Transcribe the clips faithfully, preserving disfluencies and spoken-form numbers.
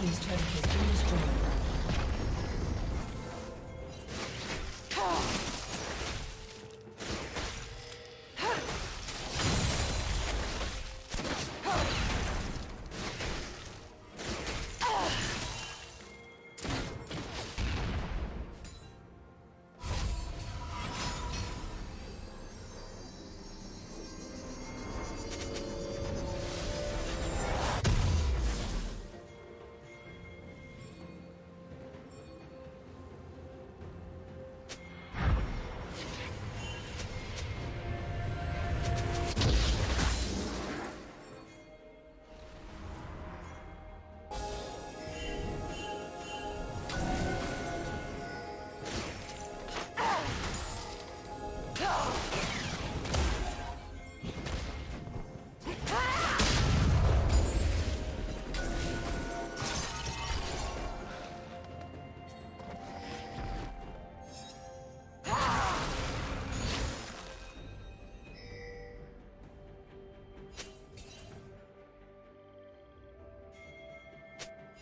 team's turret has been destroyed.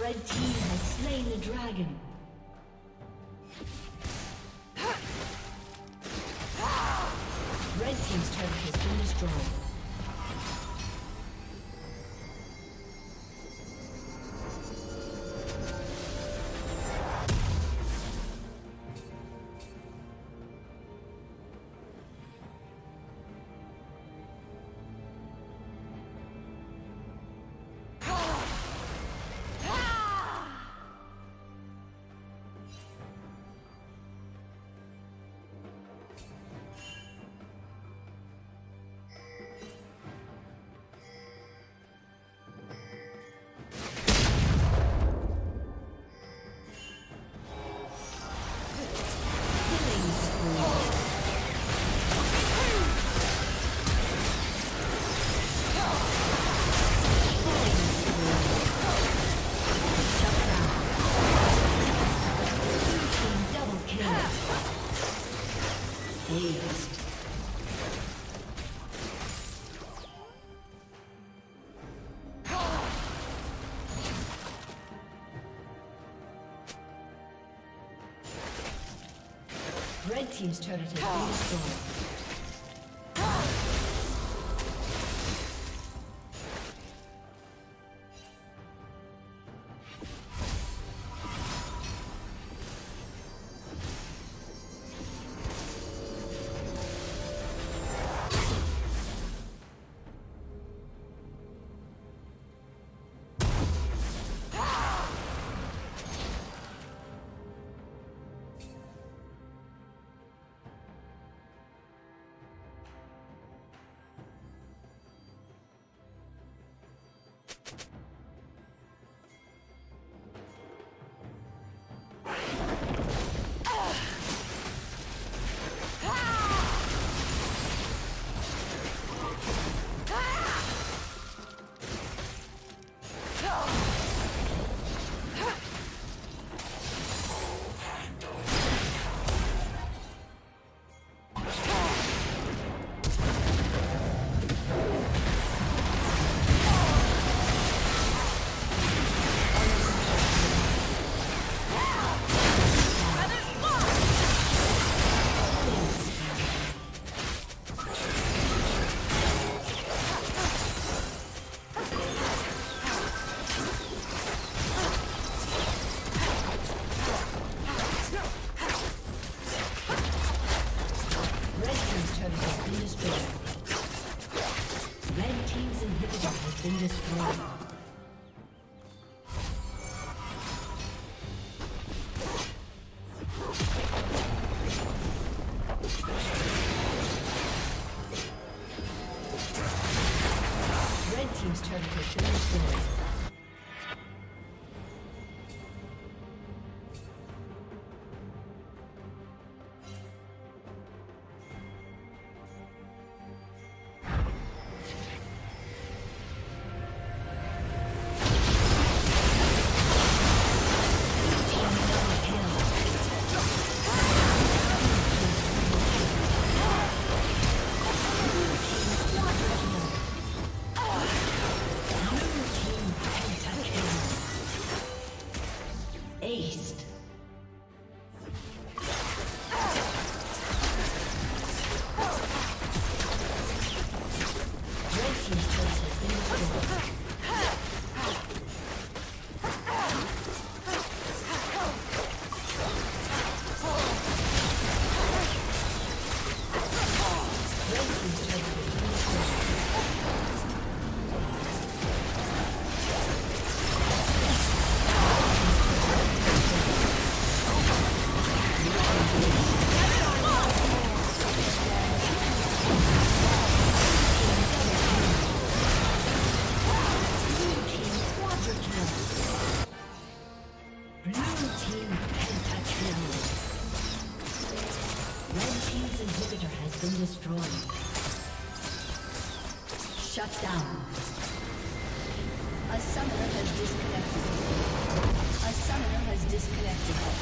Red team has slain the dragon. Red team's turret has been destroyed. Red team's turret has been destroyed. turret has been destroyed. Red team's inhibitor has been destroyed. Disconnected.